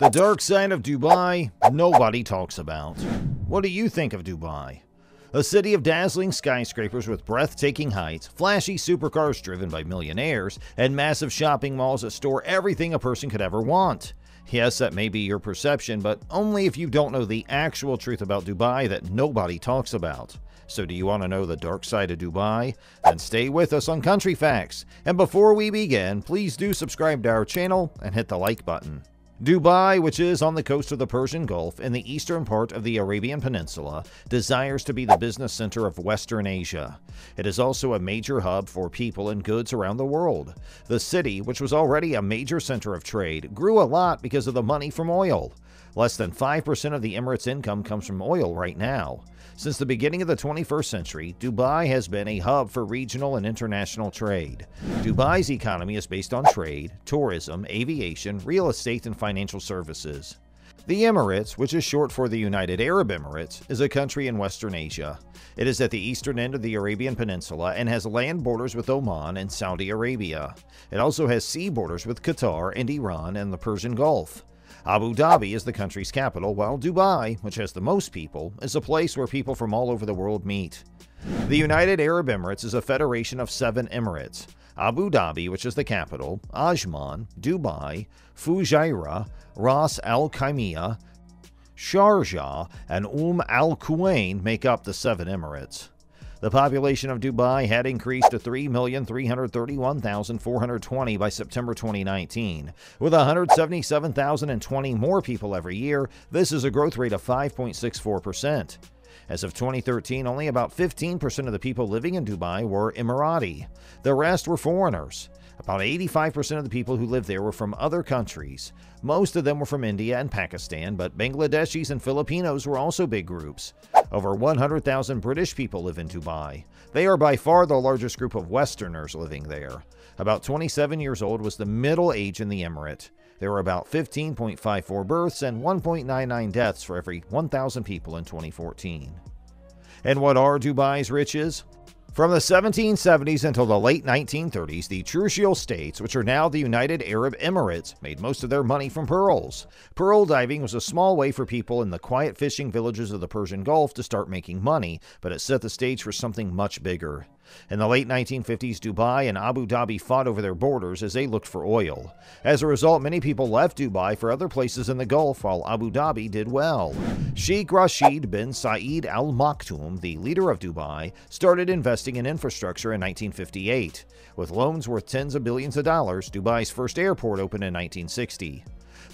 The dark side of Dubai, nobody talks about. What do you think of Dubai? A city of dazzling skyscrapers with breathtaking heights, flashy supercars driven by millionaires, and massive shopping malls that store everything a person could ever want. Yes, that may be your perception, but only if you don't know the actual truth about Dubai that nobody talks about. So do you want to know the dark side of Dubai? Then stay with us on Country Facts. And before we begin, please do subscribe to our channel and hit the like button. Dubai, which is on the coast of the Persian Gulf in the eastern part of the Arabian Peninsula, desires to be the business center of Western Asia. It is also a major hub for people and goods around the world. The city, which was already a major center of trade, grew a lot because of the money from oil. Less than 5% of the Emirates' income comes from oil right now. Since the beginning of the 21st century, Dubai has been a hub for regional and international trade. Dubai's economy is based on trade, tourism, aviation, real estate, and financial services. The Emirates, which is short for the United Arab Emirates, is a country in Western Asia. It is at the eastern end of the Arabian Peninsula and has land borders with Oman and Saudi Arabia. It also has sea borders with Qatar and Iran and the Persian Gulf. Abu Dhabi is the country's capital, while Dubai, which has the most people, is a place where people from all over the world meet. The United Arab Emirates is a federation of 7 emirates: Abu Dhabi, which is the capital, Ajman, Dubai, Fujairah, Ras Al Khaimah, Sharjah, and Al Quwain make up the 7 emirates. The population of Dubai had increased to 3,331,420 by September 2019. With 177,020 more people every year, this is a growth rate of 5.64%. As of 2013, only about 15% of the people living in Dubai were Emirati. The rest were foreigners. About 85% of the people who lived there were from other countries. Most of them were from India and Pakistan, but Bangladeshis and Filipinos were also big groups. Over 100,000 British people live in Dubai. They are by far the largest group of Westerners living there. About 27 years old was the middle age in the emirate. There were about 15.54 births and 1.99 deaths for every 1,000 people in 2014. And what are Dubai's riches? From the 1770s until the late 1930s, the Trucial States, which are now the United Arab Emirates, made most of their money from pearls. Pearl diving was a small way for people in the quiet fishing villages of the Persian Gulf to start making money, but it set the stage for something much bigger. In the late 1950s, Dubai and Abu Dhabi fought over their borders as they looked for oil. As a result, many people left Dubai for other places in the Gulf, while Abu Dhabi did well. Sheikh Rashid bin Saeed Al Maktoum, the leader of Dubai, started investing in infrastructure in 1958. With loans worth tens of billions of dollars, Dubai's first airport opened in 1960.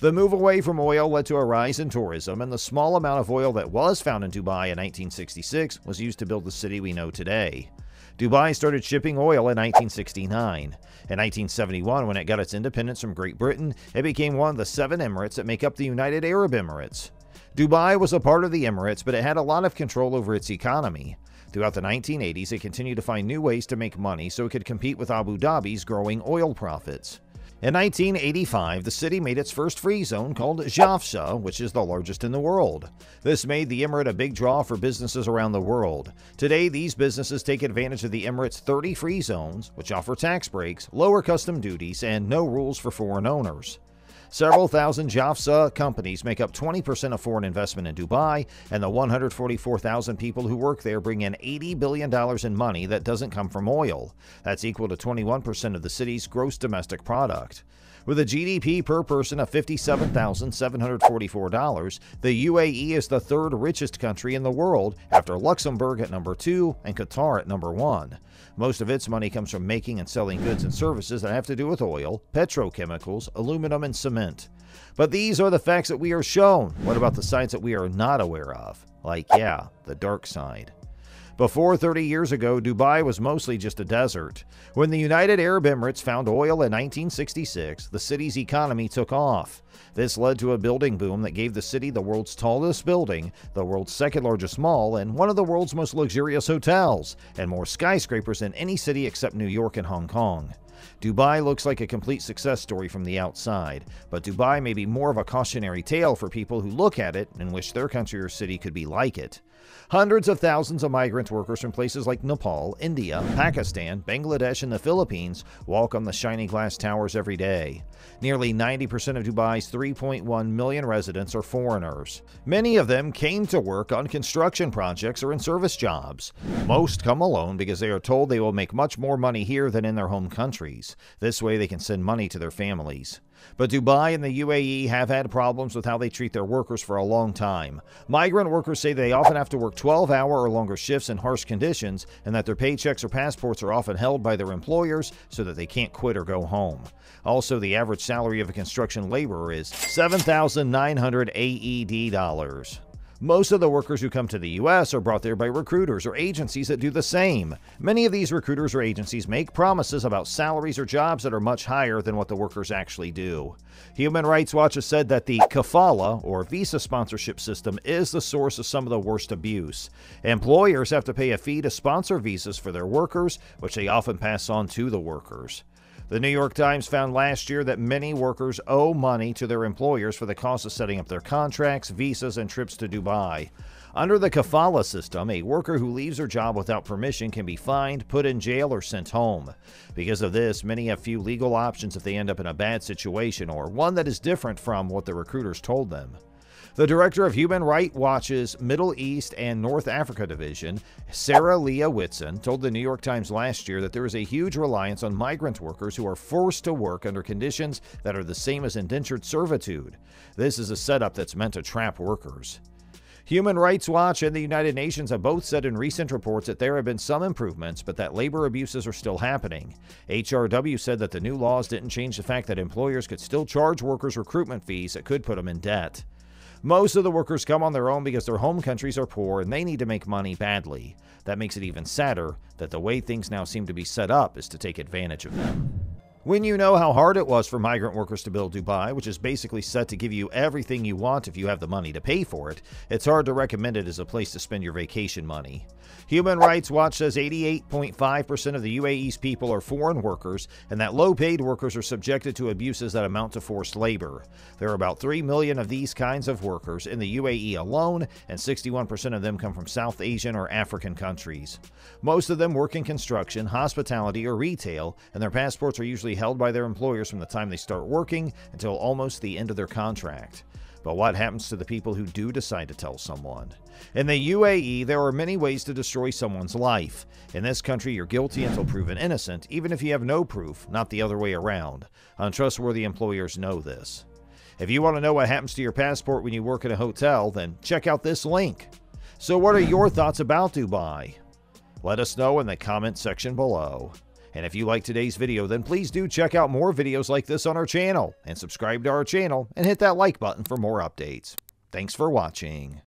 The move away from oil led to a rise in tourism, and the small amount of oil that was found in Dubai in 1966 was used to build the city we know today. Dubai started shipping oil in 1969. In 1971, when it got its independence from Great Britain, it became one of the 7 emirates that make up the United Arab Emirates. Dubai was a part of the Emirates, but it had a lot of control over its economy. Throughout the 1980s, it continued to find new ways to make money so it could compete with Abu Dhabi's growing oil profits. In 1985, the city made its first free zone called Jafza, which is the largest in the world. This made the emirate a big draw for businesses around the world. Today, these businesses take advantage of the emirate's 30 free zones, which offer tax breaks, lower custom duties, and no rules for foreign owners. Several thousand Jafza companies make up 20% of foreign investment in Dubai, and the 144,000 people who work there bring in $80 billion in money that doesn't come from oil. That's equal to 21% of the city's gross domestic product. With a GDP per person of $57,744, the UAE is the 3rd richest country in the world, after Luxembourg at number 2 and Qatar at number 1. Most of its money comes from making and selling goods and services that have to do with oil, petrochemicals, aluminum, and cement. But these are the facts that we are shown. What about the sides that we are not aware of? Like, yeah, the dark side. Before 30 years ago, Dubai was mostly just a desert. When the United Arab Emirates found oil in 1966, the city's economy took off. This led to a building boom that gave the city the world's tallest building, the world's 2nd largest mall, and one of the world's most luxurious hotels, and more skyscrapers than any city except New York and Hong Kong. Dubai looks like a complete success story from the outside, but Dubai may be more of a cautionary tale for people who look at it and wish their country or city could be like it. Hundreds of thousands of migrant workers from places like Nepal, India, Pakistan, Bangladesh, and the Philippines walk on the shiny glass towers every day. Nearly 90% of Dubai's 3.1 million residents are foreigners. Many of them came to work on construction projects or in service jobs. Most come alone because they are told they will make much more money here than in their home countries. This way they can send money to their families. But Dubai and the UAE have had problems with how they treat their workers for a long time. Migrant workers say they often have to work 12-hour or longer shifts in harsh conditions, and that their paychecks or passports are often held by their employers so that they can't quit or go home. Also, the average salary of a construction laborer is 7,900 AED dollars. Most of the workers who come to the U.S. are brought there by recruiters or agencies that do the same. Many of these recruiters or agencies make promises about salaries or jobs that are much higher than what the workers actually do. Human Rights Watch has said that the kafala, or visa sponsorship system, is the source of some of the worst abuse. Employers have to pay a fee to sponsor visas for their workers, which they often pass on to the workers. The New York Times found last year that many workers owe money to their employers for the cost of setting up their contracts, visas, and trips to Dubai. Under the kafala system, a worker who leaves their job without permission can be fined, put in jail, or sent home. Because of this, many have few legal options if they end up in a bad situation or one that is different from what the recruiters told them. The director of Human Rights Watch's Middle East and North Africa division, Sarah Leah Whitson, told the New York Times last year that there is a huge reliance on migrant workers who are forced to work under conditions that are the same as indentured servitude. This is a setup that's meant to trap workers. Human Rights Watch and the United Nations have both said in recent reports that there have been some improvements, but that labor abuses are still happening. HRW said that the new laws didn't change the fact that employers could still charge workers recruitment fees that could put them in debt. Most of the workers come on their own because their home countries are poor and they need to make money badly. That makes it even sadder that the way things now seem to be set up is to take advantage of them. When you know how hard it was for migrant workers to build Dubai, which is basically set to give you everything you want if you have the money to pay for it, it's hard to recommend it as a place to spend your vacation money. Human Rights Watch says 88.5% of the UAE's people are foreign workers, and that low-paid workers are subjected to abuses that amount to forced labor. There are about 3 million of these kinds of workers in the UAE alone, and 61% of them come from South Asian or African countries. Most of them work in construction, hospitality, or retail, and their passports are usually held by their employers from the time they start working until almost the end of their contract. But what happens to the people who do decide to tell someone? In the UAE, there are many ways to destroy someone's life. In this country, you're guilty until proven innocent, even if you have no proof, not the other way around. Untrustworthy employers know this. If you want to know what happens to your passport when you work in a hotel, then check out this link. So what are your thoughts about Dubai? Let us know in the comment section below. And if you like today's video, then please do check out more videos like this on our channel, and subscribe to our channel and hit that like button for more updates. Thanks for watching.